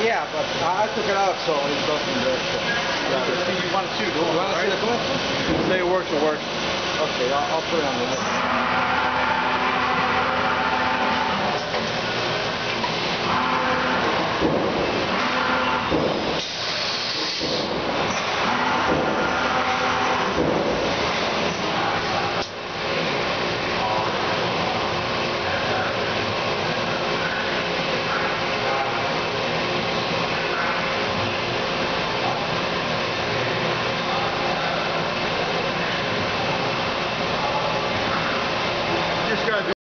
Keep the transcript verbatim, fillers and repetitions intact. Yeah, but I took it out, so it doesn't work. So. Yeah. You want to see the commercial? Say it works, it works. Okay, I'll, I'll put it on the list.